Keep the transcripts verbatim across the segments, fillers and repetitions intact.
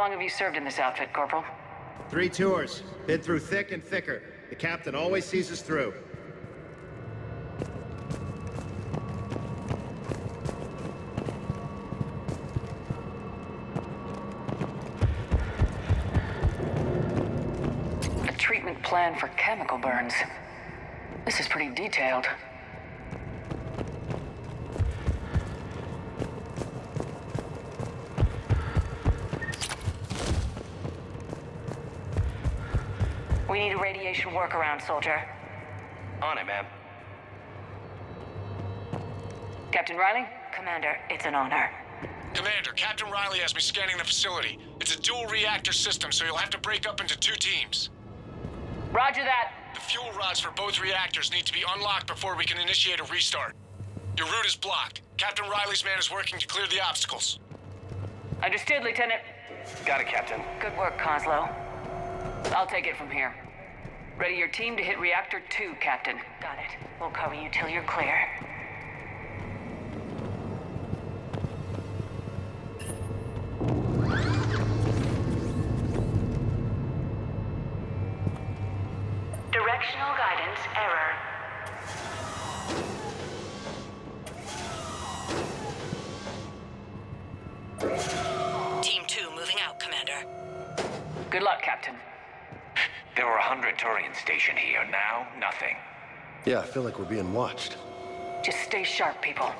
How long have you served in this outfit, Corporal? Three tours. Been through thick and thicker. The captain always sees us through. A treatment plan for chemical burns. This is pretty detailed. We need a radiation workaround, soldier. On it, ma'am. Captain Riley? Commander, it's an honor. Commander, Captain Riley has me scanning the facility. It's a dual reactor system, so you'll have to break up into two teams. Roger that. The fuel rods for both reactors need to be unlocked before we can initiate a restart. Your route is blocked. Captain Riley's man is working to clear the obstacles. Understood, Lieutenant. Got it, Captain. Good work, Coslow. I'll take it from here. Ready your team to hit Reactor two, Captain. Got it. We'll cover you till you're clear. Directional guidance error. Team two moving out, Commander. Good luck, Captain. There were a hundred Turian stationed here. Now, nothing. Yeah, I feel like we're being watched. Just stay sharp, people.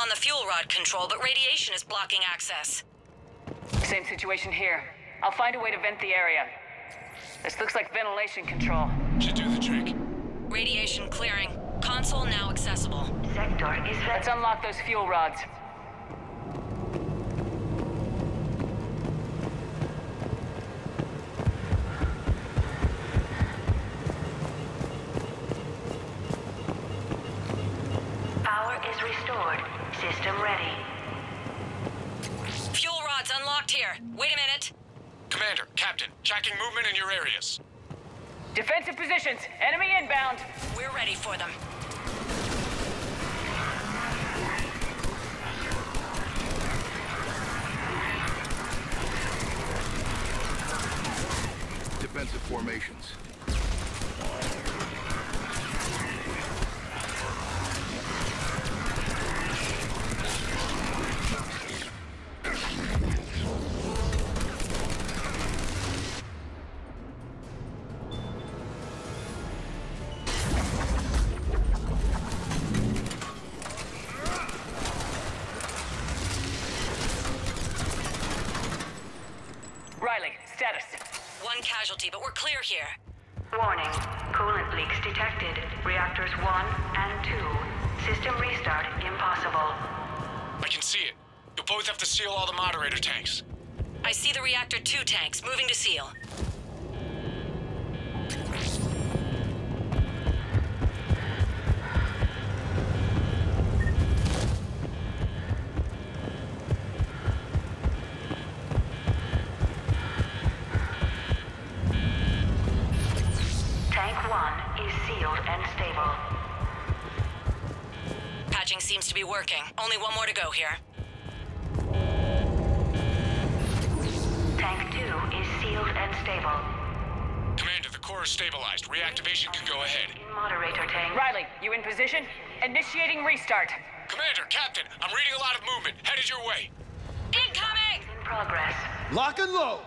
On the fuel rod control, but radiation is blocking access. Same situation here. I'll find a way to vent the area. This looks like ventilation control. Should do the trick. Radiation clearing. Console now accessible. Sector is... Let's unlock those fuel rods. System ready. Fuel rods unlocked here. Wait a minute. Commander, Captain, tracking movement in your areas. Defensive positions. Enemy inbound. We're ready for them. Defensive formations. But we're clear here. Warning. Coolant leaks detected. Reactors one and two. System restart impossible. I can see it. You'll both have to seal all the moderator tanks. I see the Reactor two tanks moving to seal. working. Only one more to go here. Tank two is sealed and stable. Commander, the core is stabilized. Reactivation can go ahead. Moderator tank. Riley, you in position? Initiating restart. Commander, Captain, I'm reading a lot of movement. Headed your way. Incoming! In progress. Lock and load!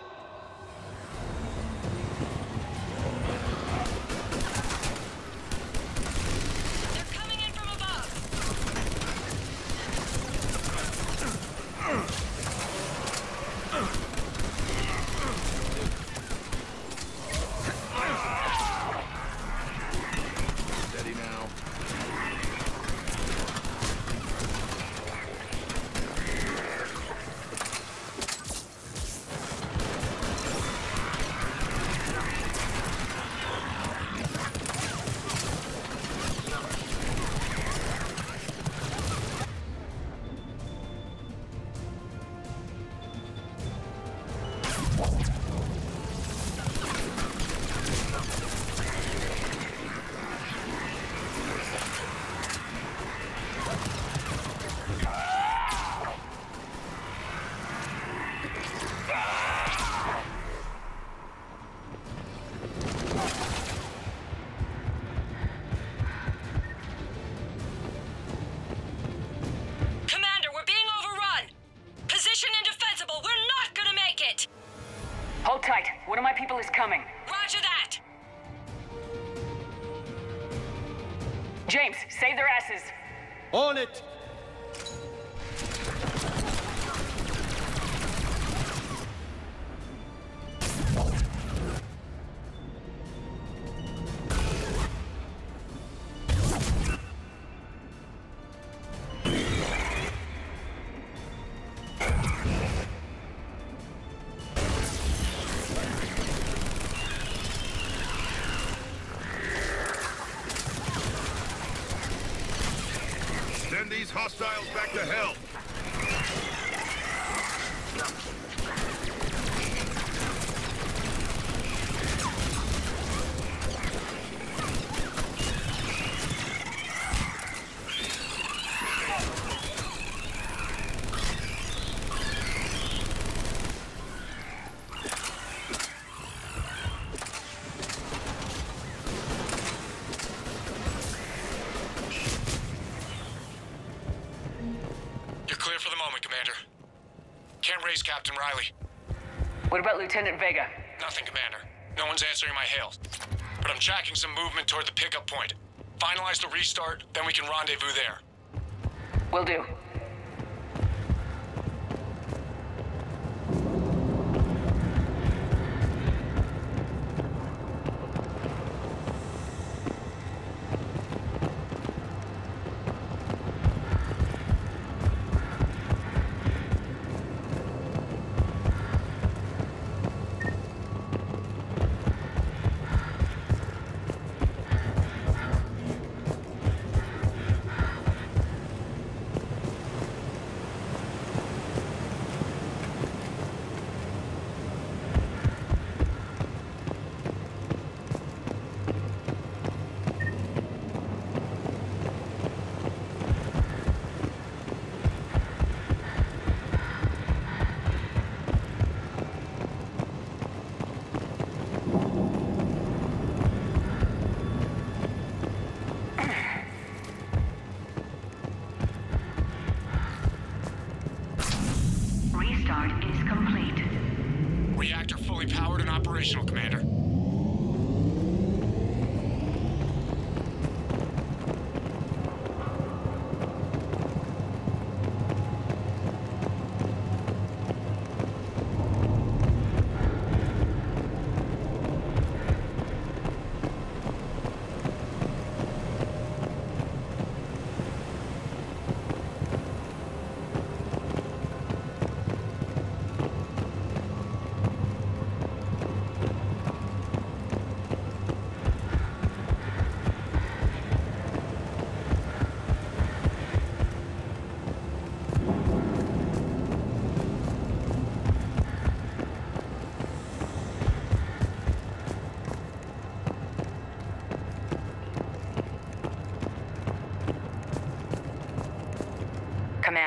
These hostiles back to hell. Captain Riley. What about Lieutenant Vega? Nothing, Commander. No one's answering my hails. But I'm tracking some movement toward the pickup point. Finalize the restart, then we can rendezvous there. Will do.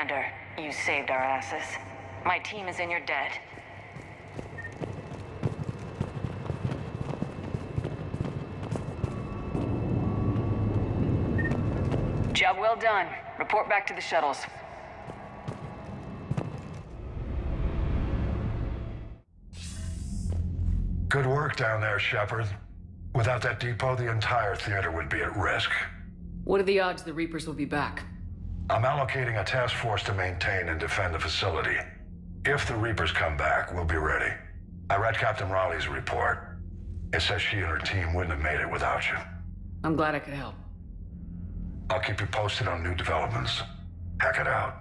Commander, you saved our asses. My team is in your debt. Job well done. Report back to the shuttles. Good work down there, Shepard. Without that depot, the entire theater would be at risk. What are the odds the Reapers will be back? I'm allocating a task force to maintain and defend the facility. If the Reapers come back, we'll be ready. I read Captain Riley's report. It says she and her team wouldn't have made it without you. I'm glad I could help. I'll keep you posted on new developments. Hack it out.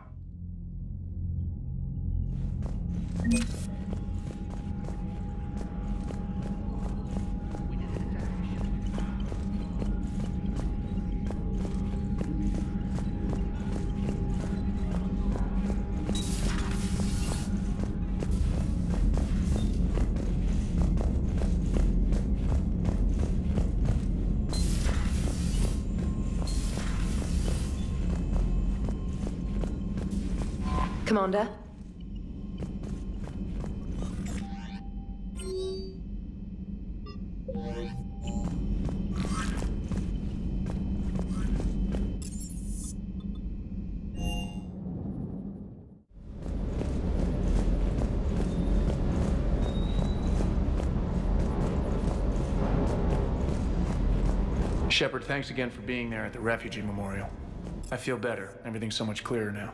Commander. Shepard, thanks again for being there at the Refugee Memorial. I feel better. Everything's so much clearer now.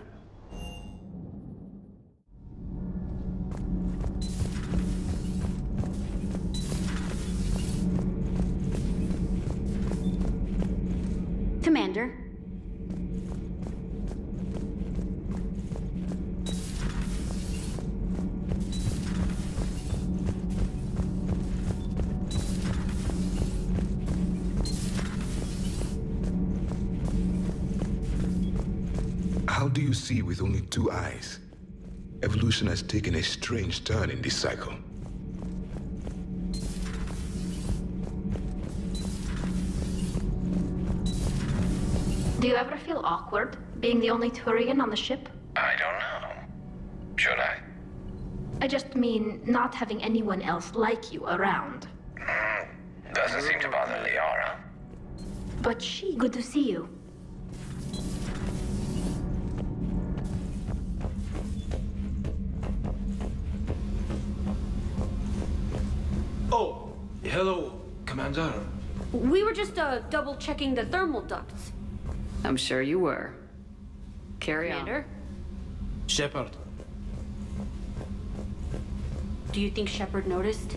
With only two eyes. Evolution has taken a strange turn in this cycle. Do you ever feel awkward being the only Turian on the ship? I don't know. Should I? I just mean not having anyone else like you around. Mm, doesn't seem to bother Liara. But she... Good to see you. Hello, Commander. We were just, uh, double-checking the thermal ducts. I'm sure you were. Carry Commander? On. Shepard. Do you think Shepard noticed?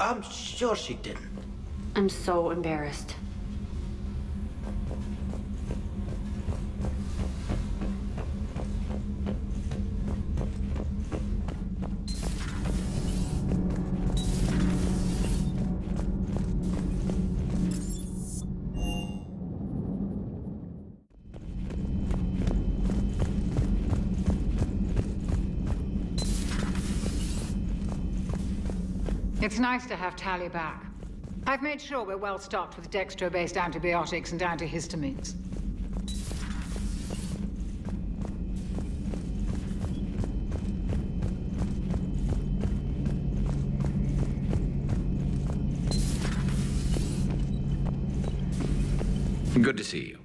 I'm sure she didn't. I'm so embarrassed. It's nice to have Tally back. I've made sure we're well stocked with dextro-based antibiotics and antihistamines. Good to see you.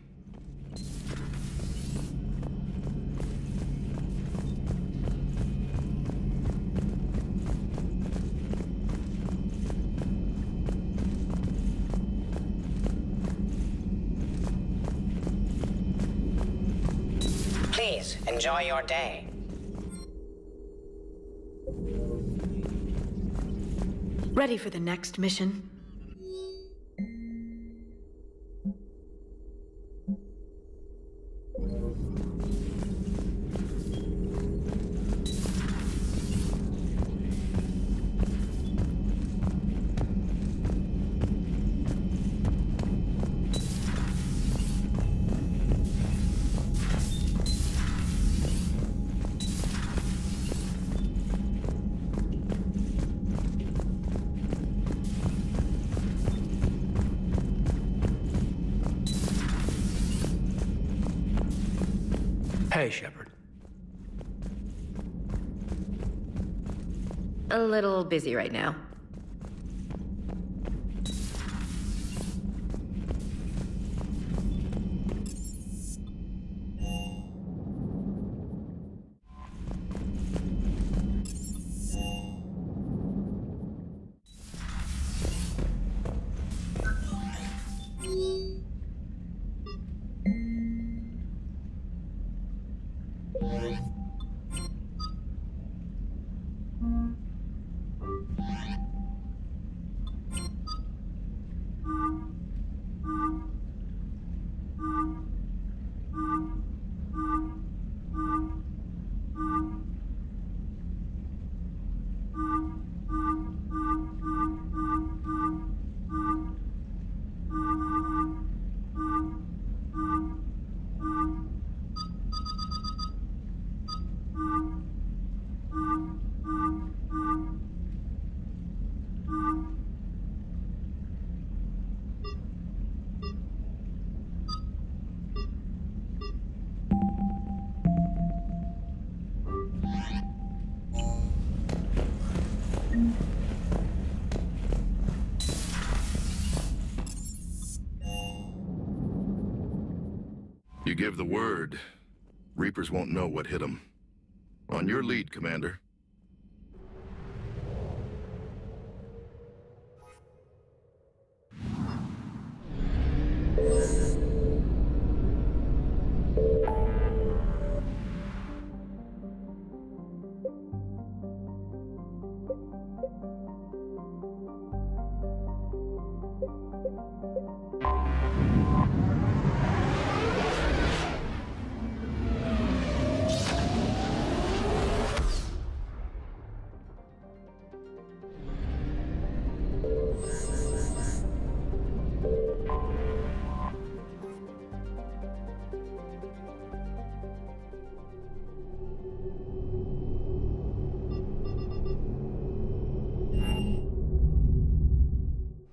Enjoy your day. Ready for the next mission? Hey, Shepard. a little busy right now. You give the word, Reapers won't know what hit them. On your lead, Commander.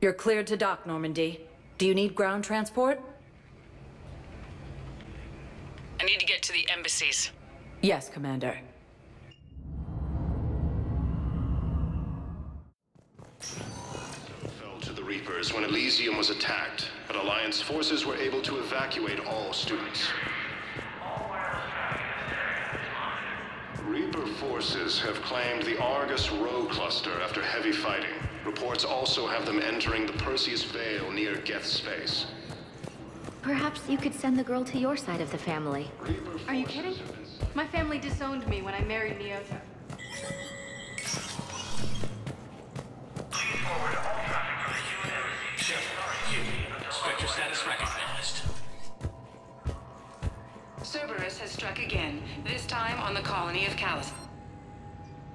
You're cleared to dock, Normandy. Do you need ground transport? I need to get to the embassies. Yes, Commander. So fell to the Reapers when Elysium was attacked, but Alliance forces were able to evacuate all students. Reaper forces have claimed the Argus Roe cluster after heavy fighting. Reports also have them entering the Perseus Vale near Geth's space. Perhaps you could send the girl to your side of the family. Are you kidding? My family disowned me when I married Neota. Forward all traffic to the Shepard, Spectre status recognized. Cerberus has struck again, this time on the colony of Callus.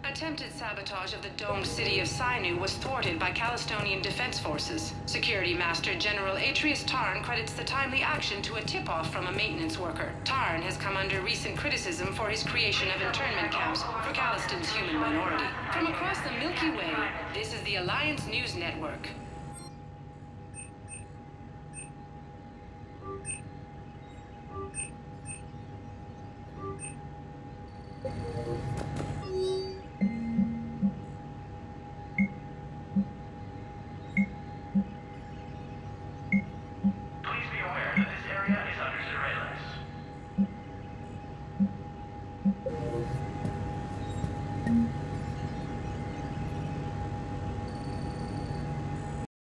Attempted sabotage of the domed city of Sinu was thwarted by Calistonian defense forces. Security Master General Atreus Tarn credits the timely action to a tip-off from a maintenance worker. Tarn has come under recent criticism for his creation of internment camps for Calistonian's human minority. From across the Milky Way, this is the Alliance News Network. Thank you.